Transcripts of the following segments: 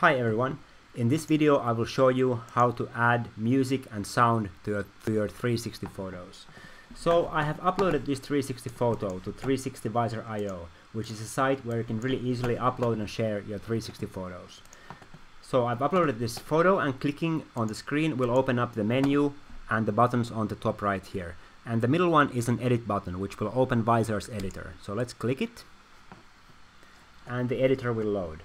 Hi everyone, in this video I will show you how to add music and sound to your 360 photos. So I have uploaded this 360 photo to 360visor.io, which is a site where you can really easily upload and share your 360 photos. So I've uploaded this photo and clicking on the screen will open up the menu and the buttons on the top right here. And the middle one is an edit button which will open Visor's editor. So let's click it and the editor will load.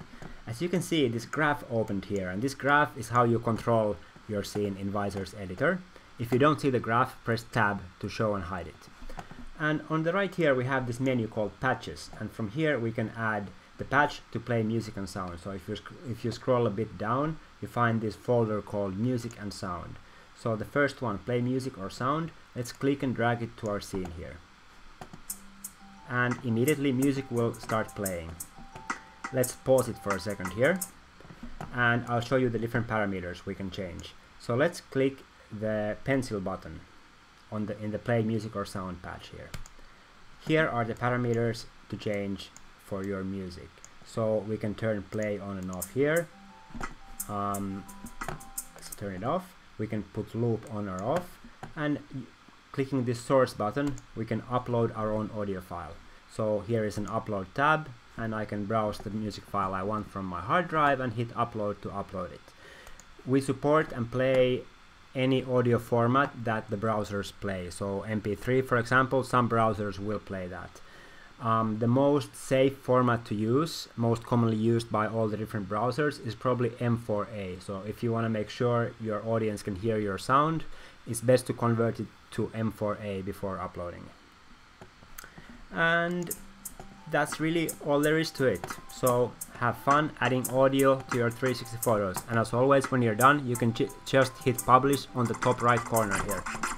As you can see, this graph opened here, and this graph is how you control your scene in Visor's editor. If you don't see the graph, press tab to show and hide it. And on the right here we have this menu called Patches, and from here we can add the patch to play music and sound. So if you scroll a bit down, you find this folder called Music and Sound. So the first one, Play Music or Sound, let's click and drag it to our scene here. And immediately music will start playing. Let's pause it for a second here, and I'll show you the different parameters we can change. So let's click the pencil button in the Play Music or Sound patch here. Here are the parameters to change for your music. So we can turn play on and off here. Let's turn it off. We can put loop on or off, and clicking this source button we can upload our own audio file. So here is an upload tab, and I can browse the music file I want from my hard drive and hit upload to upload it. We support and play any audio format that the browsers play, so MP3 for example, some browsers will play that. The most safe format to use, most commonly used by all the different browsers, is probably M4A. So if you want to make sure your audience can hear your sound, it's best to convert it to M4A before uploading it. And that's really all there is to it. So have fun adding audio to your 360 photos, and as always when you're done you can just hit publish on the top right corner here.